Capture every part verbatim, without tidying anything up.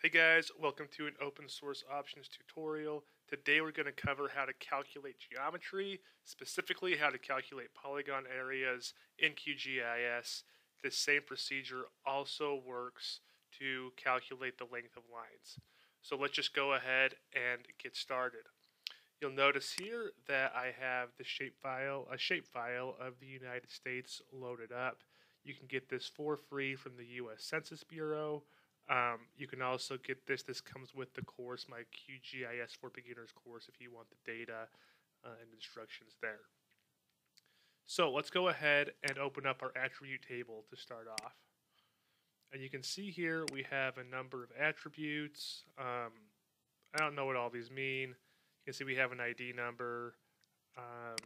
Hey guys, welcome to an open source options tutorial. Today we're going to cover how to calculate geometry, specifically how to calculate polygon areas in Q G I S. This same procedure also works to calculate the length of lines. So let's just go ahead and get started. You'll notice here that I have the shapefile, a shapefile of the United States loaded up. You can get this for free from the U S Census Bureau. Um, you can also get this. This comes with the course, my Q G I S for Beginners course, if you want the data uh, and instructions there. So let's go ahead and open up our attribute table to start off. And you can see here we have a number of attributes. Um, I don't know what all these mean. You can see we have an I D number, um,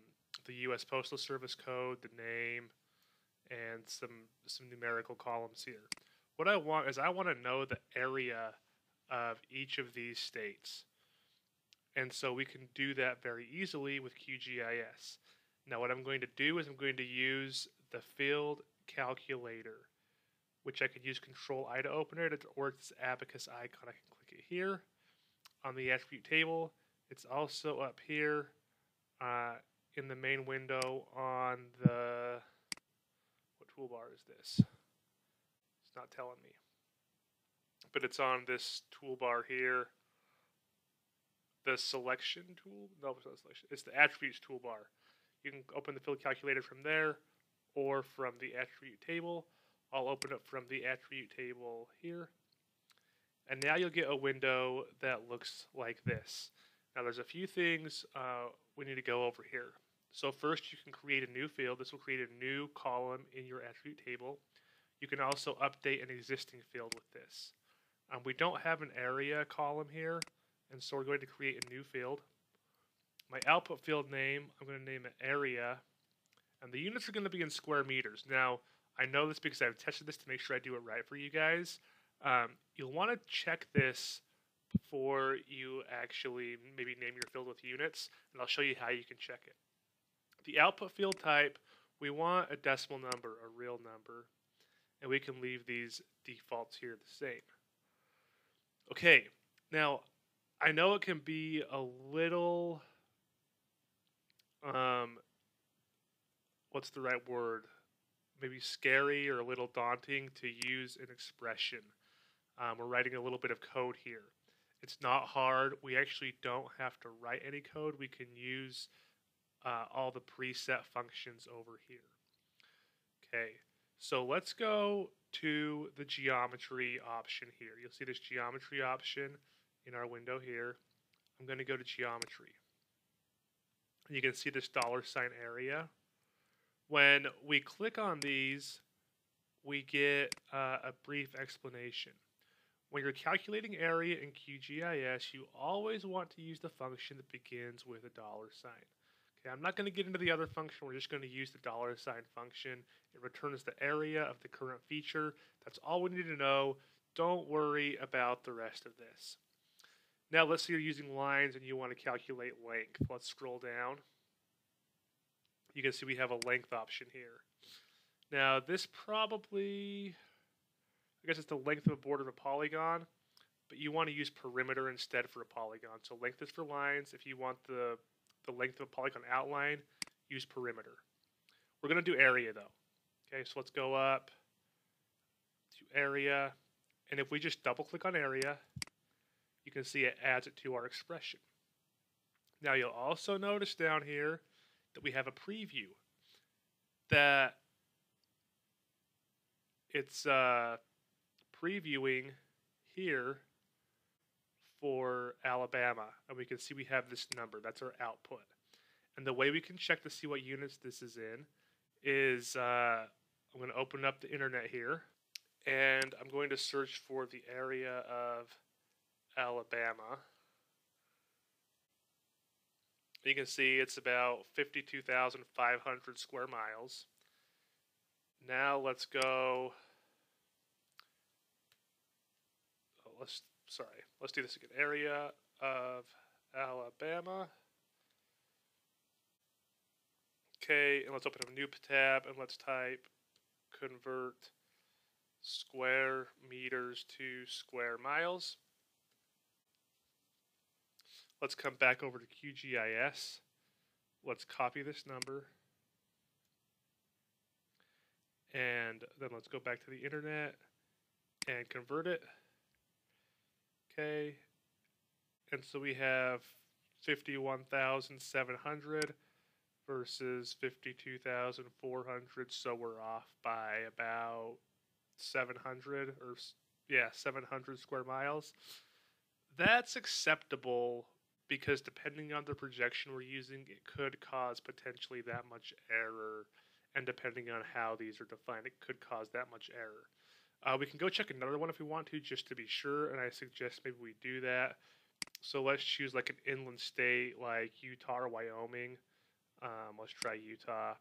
the U S Postal Service code, the name, and some, some numerical columns here. What I want is I want to know the area of each of these states. And so we can do that very easily with Q G I S. Now what I'm going to do is I'm going to use the field calculator, which I could use Control I to open it, or it's this abacus icon. I can click it here on the attribute table. It's also up here uh, in the main window on the, what toolbar is this? Not telling me, but it's on this toolbar here, the selection tool. No, it's not selection, it's the attributes toolbar. You can open the field calculator from there or from the attribute table. I'll open up from the attribute table here, and now you'll get a window that looks like this. Now there's a few things uh, we need to go over here. So first, you can create a new field. This will create a new column in your attribute table. You can also update an existing field with this. Um, we don't have an area column here, and so we're going to create a new field. My output field name, I'm going to name it area, and the units are going to be in square meters. Now, I know this because I've tested this to make sure I do it right for you guys. Um, you'll want to check this before you actually maybe name your field with units, and I'll show you how you can check it. The output field type, we want a decimal number, a real number. And we can leave these defaults here the same. Okay, now I know it can be a little, um, what's the right word? Maybe scary or a little daunting to use an expression. Um, we're writing a little bit of code here. It's not hard. We actually don't have to write any code. We can use uh, all the preset functions over here. Okay. So let's go to the geometry option here. You'll see this geometry option in our window here. I'm going to go to geometry. You can see this dollar sign area. When we click on these, we get uh, a brief explanation. When you're calculating area in Q G I S, you always want to use the function that begins with a dollar sign. Okay, I'm not going to get into the other function. We're just going to use the dollar sign function. It returns the area of the current feature. That's all we need to know. Don't worry about the rest of this. Now let's say you're using lines and you want to calculate length. Let's scroll down. You can see we have a length option here. Now this probably, I guess it's the length of a border of a polygon, but you want to use perimeter instead for a polygon. So length is for lines. If you want the the length of a polygon outline, use perimeter. We're going to do area though. Okay, so let's go up to area, and if we just double click on area, you can see it adds it to our expression. Now you'll also notice down here that we have a preview that it's uh, previewing here for Alabama, and we can see we have this number. That's our output. And the way we can check to see what units this is in is uh, I'm going to open up the internet here, and I'm going to search for the area of Alabama. You can see it's about fifty-two thousand five hundred square miles. Now let's go, oh, let's Sorry, let's do this again. Area of Alabama. Okay, and let's open up a new tab, and let's type convert square meters to square miles. Let's come back over to Q G I S. Let's copy this number. And then let's go back to the internet and convert it. Okay. And so we have fifty-one thousand seven hundred versus fifty-two thousand four hundred. So we're off by about seven hundred or, yeah, seven hundred square miles. That's acceptable because depending on the projection we're using, it could cause potentially that much error. And depending on how these are defined, it could cause that much error. Uh, we can go check another one if we want to, just to be sure, and I suggest maybe we do that. So let's choose like an inland state like Utah or Wyoming. Um, let's try Utah.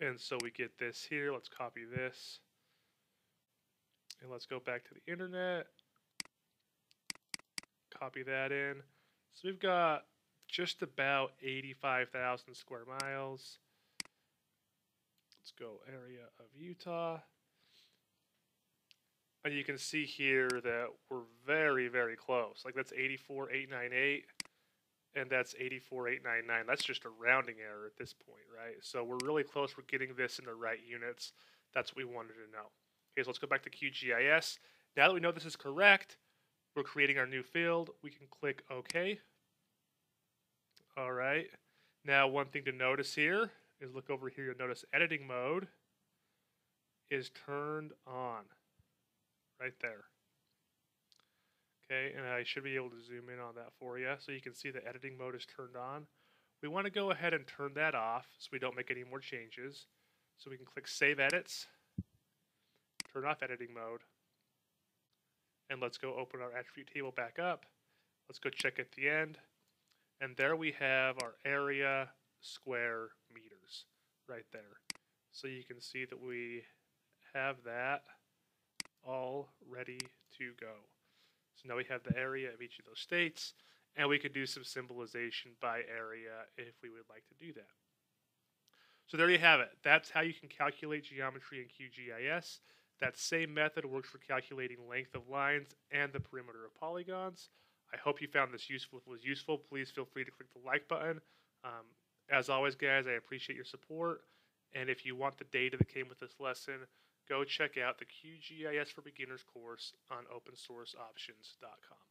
And so we get this here. Let's copy this. And let's go back to the internet. Copy that in. So we've got just about eighty-five thousand square miles. Let's go area of Utah. And you can see here that we're very, very close. Like that's eighty-four thousand eight hundred ninety-eight, and that's eighty-four thousand eight hundred ninety-nine. That's just a rounding error at this point, right? So we're really close. We're getting this in the right units. That's what we wanted to know. Okay, so let's go back to Q G I S. Now that we know this is correct, we're creating our new field. We can click OK. All right. Now one thing to notice here is look over here. You'll notice editing mode is turned on. Right there. Okay, and I should be able to zoom in on that for you so you can see the editing mode is turned on. We want to go ahead and turn that off so we don't make any more changes. So we can click Save Edits, turn off editing mode, and let's go open our attribute table back up. Let's go check at the end, and there we have our area square meters right there. So you can see that we have that all ready to go. So now we have the area of each of those states, and we could do some symbolization by area if we would like to do that. So there you have it. That's how you can calculate geometry in Q G I S. That same method works for calculating length of lines and the perimeter of polygons. I hope you found this useful. If it was useful, please feel free to click the like button. Um, as always, guys, I appreciate your support. And if you want the data that came with this lesson, go check out the Q G I S for Beginners course on open source options dot com.